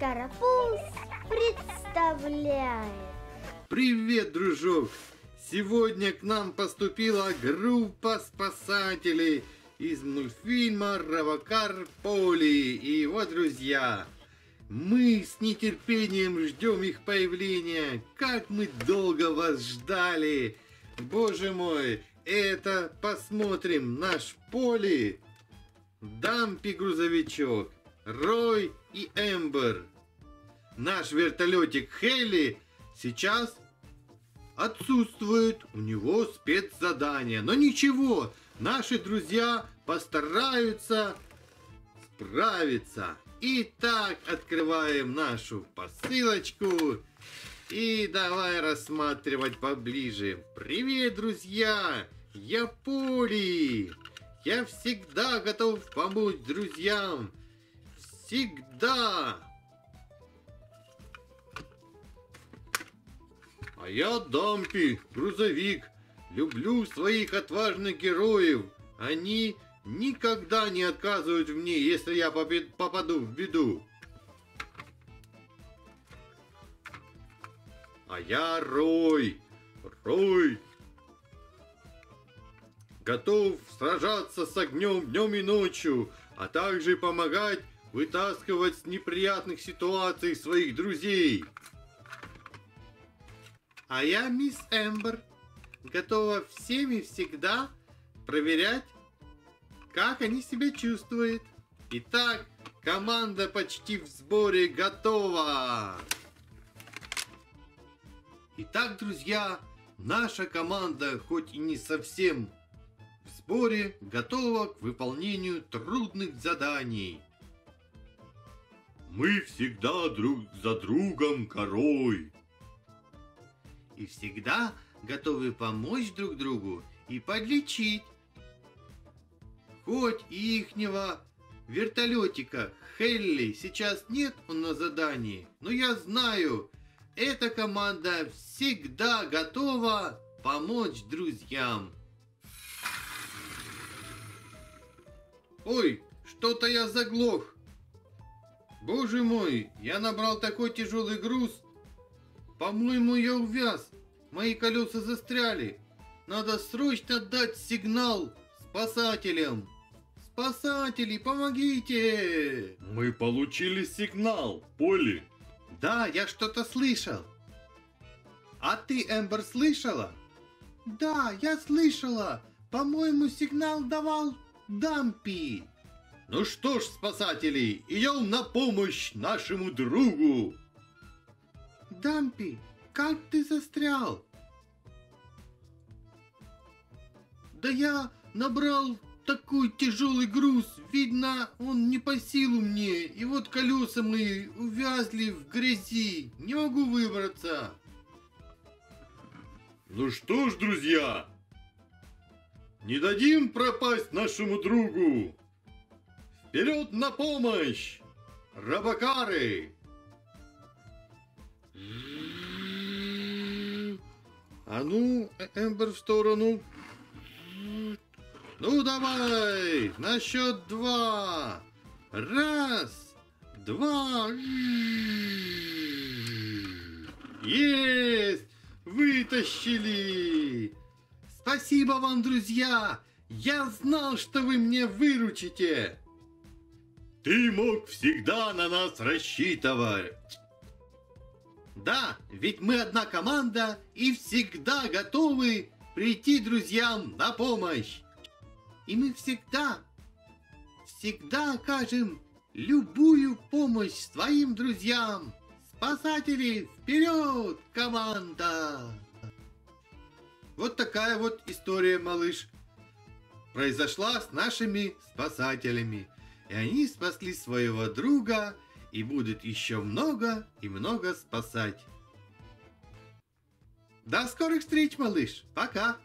Карапуз представляет. Привет, дружок! Сегодня к нам поступила группа спасателей из мультфильма «Робокар Поли» и его друзья. Мы с нетерпением ждем их появления. Как мы долго вас ждали! Боже мой, это посмотрим наш Поли, Дампи грузовичок, Рой и Эмбер. Наш вертолетик Хэлли сейчас отсутствует, у него спецзадание. Но ничего, наши друзья постараются справиться. Итак, открываем нашу посылочку и давай рассматривать поближе. Привет, друзья! Я Поли! Я всегда готов помочь друзьям! Всегда! А я Дампи, грузовик. Люблю своих отважных героев. Они никогда не отказывают мне, если я попаду в беду. А я Рой. Рой. Готов сражаться с огнем днем и ночью, а также помогать вытаскивать с неприятных ситуаций своих друзей. А я мисс Эмбер, готова всем и всегда проверять, как они себя чувствуют. Итак, команда почти в сборе, готова! Итак, друзья, наша команда, хоть и не совсем в сборе, готова к выполнению трудных заданий. Мы всегда друг за другом горой. И всегда готовы помочь друг другу и подлечить. Хоть и ихнего вертолетика Хэлли сейчас нет, он на задании, но я знаю, эта команда всегда готова помочь друзьям. Ой, что-то я заглох. Боже мой, я набрал такой тяжелый груз. По-моему, я увяз. Мои колеса застряли. Надо срочно дать сигнал спасателям. Спасатели, помогите! Мы получили сигнал, Поли. Да, я что-то слышал. А ты, Эмбер, слышала? Да, я слышала. По-моему, сигнал давал Дампи. Ну что ж, спасатели, идем на помощь нашему другу. Дампи, как ты застрял? Да я набрал такой тяжелый груз, видно, он не по силу мне. И вот колеса мои увязли в грязи, не могу выбраться. Ну что ж, друзья, не дадим пропасть нашему другу. Вперед на помощь, робокары! А ну, Эмбер, в сторону. Ну, давай, на счет 2. 1, 2. Есть! Вытащили! Спасибо вам, друзья! Я знал, что вы мне выручите! Ты мог всегда на нас рассчитывать! Да, ведь мы одна команда и всегда готовы прийти друзьям на помощь. И мы всегда окажем любую помощь своим друзьям. Спасатели, вперед, команда! Вот такая вот история, малыш, произошла с нашими спасателями. И они спасли своего друга. И будет еще много и много спасать. До скорых встреч, малыш. Пока.